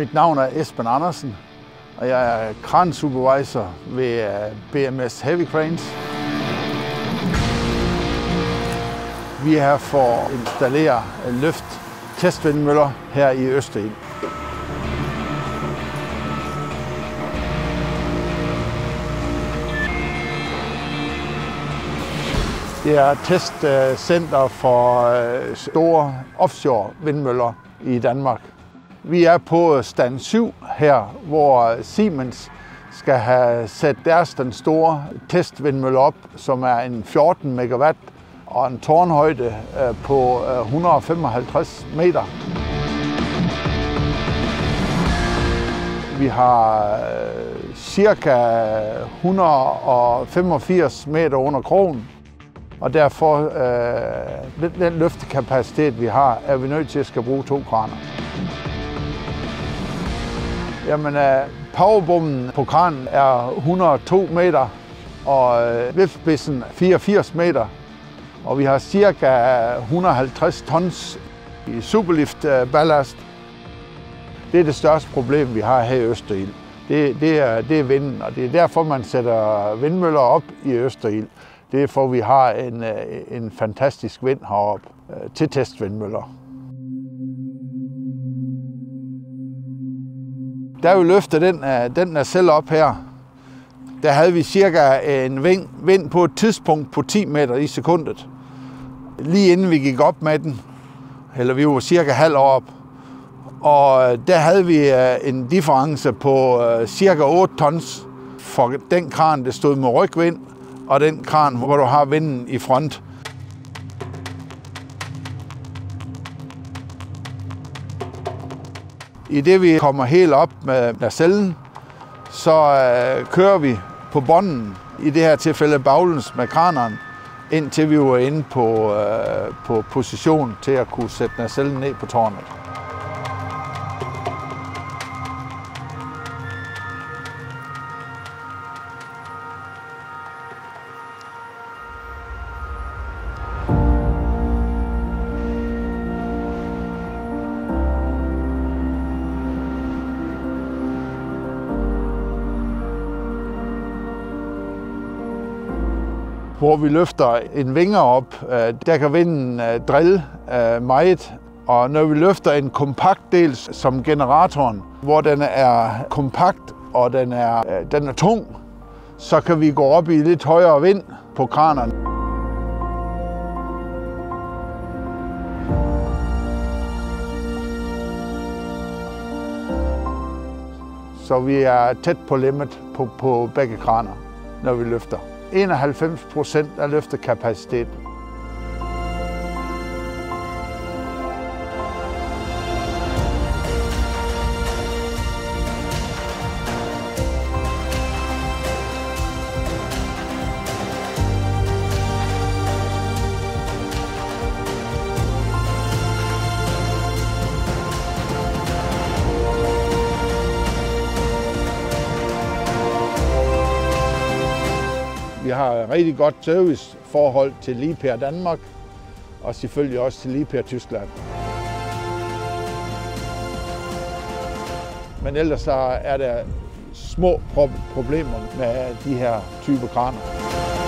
Mit navn er Esben Andersen, og jeg er kransupervisor ved BMS Heavy Cranes. Vi er her for at installere løft-testvindmøller her i Østerild. Det er et testcenter for store offshore vindmøller i Danmark. Vi er på stand 7 her, hvor Siemens skal have sat den store testvindmølle op, som er en 14 megawatt og en tårnhøjde på 155 meter. Vi har ca. 185 meter under krogen, og derfor den løftekapacitet, vi har, er vi nødt til at skal bruge 2 kraner. Jamen, Power-Boomen på kranen er 102 meter og vifspidsen 84 meter, og vi har ca. 150 tons i superliftballast. Det er det største problem, vi har her i Østerild. Det er vinden, og det er derfor, man sætter vindmøller op i Østerild. Det er for, vi har en fantastisk vind heroppe til testvindmøller. Da vi løftede den er selv op her, der havde vi cirka en vind på et tidspunkt på 10 meter i sekundet. Lige inden vi gik op med den, eller vi var cirka halv år op, og der havde vi en difference på cirka 8 tons for den kran, der stod med rygvind, og den kran, hvor du har vinden i front. I det vi kommer helt op med nacellen, så kører vi på bånden, i det her tilfælde baglens med kraneren, indtil vi var inde på position til at kunne sætte nacellen ned på tårnet. Hvor vi løfter en vinge op, der kan vinden drille meget. Og når vi løfter en kompakt del som generatoren, hvor den er kompakt og den er tung, så kan vi gå op i lidt højere vind på kranerne. Så vi er tæt på limit på begge kraner, når vi løfter. 91% af løftekapaciteten. Vi har et rigtig godt serviceforhold til Liebherr Danmark og selvfølgelig også til Liebherr Tyskland. Men ellers så er der små problemer med de her type kraner.